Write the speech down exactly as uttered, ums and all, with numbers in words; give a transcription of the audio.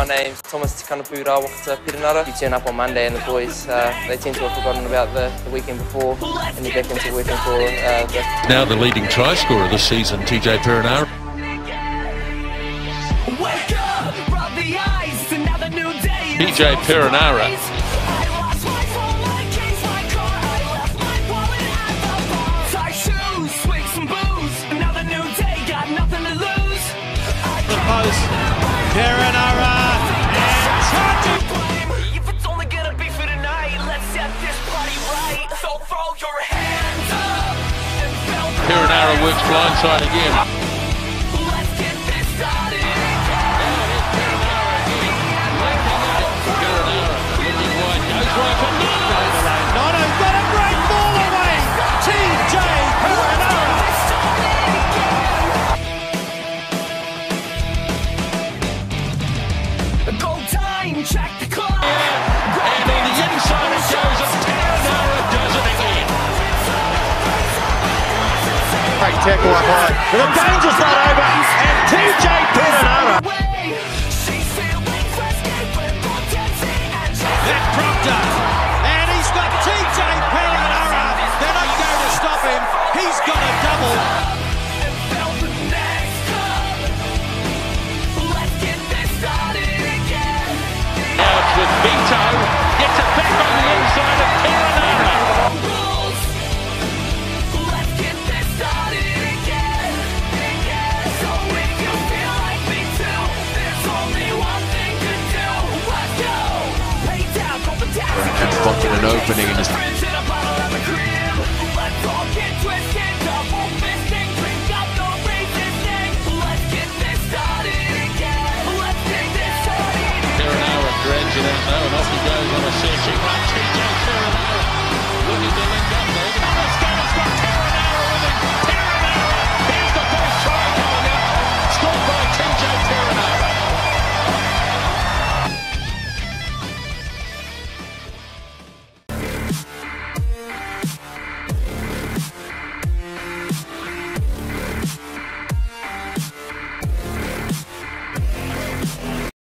My name's Thomas Tikanapurawakata Perenara. You turn up on Monday and the boys, uh, they tend to have forgotten about the, the weekend before and they're back into working for uh, the... Now the leading try scorer this season, T J Perenara. Wake up, rub the ice, another new day. T J Perenara. Post, Perenara, and Tati. If it's only gonna be for tonight, let's set this party right. So throw your hands up and belt. Perenara works blindside again. Let's get this started. Perenara, looking wide, goes right for Nana. Nana's got a great ball away. T J Perenara. Check the clock! Yeah. And on the inside it goes, and Perenara does it again. Great tackle up high. The danger's not over, and T J Perenara. That dropped up, and he's got T J Perenara. They're not going to stop him. He's got a double. With Vito, gets it back on the inside of Perenara. Let's get this started again, again. So if you feel like me too, there's only one thing to do. Let's go. Pay down, go for down. Fucking an opening in his...